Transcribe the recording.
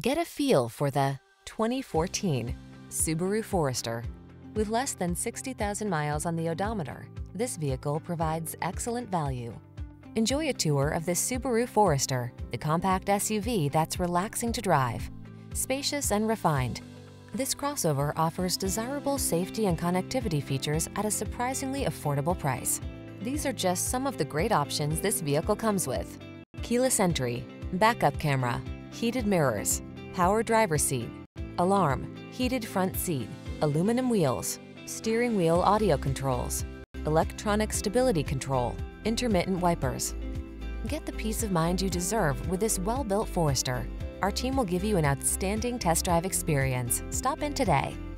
Get a feel for the 2014 Subaru Forester. With less than 60,000 miles on the odometer, this vehicle provides excellent value. Enjoy a tour of this Subaru Forester, the compact SUV that's relaxing to drive. Spacious and refined, this crossover offers desirable safety and connectivity features at a surprisingly affordable price. These are just some of the great options this vehicle comes with: keyless entry, backup camera, heated mirrors, power driver's seat, alarm, heated front seat, aluminum wheels, steering wheel audio controls, electronic stability control, intermittent wipers. Get the peace of mind you deserve with this well-built Forester. Our team will give you an outstanding test drive experience. Stop in today.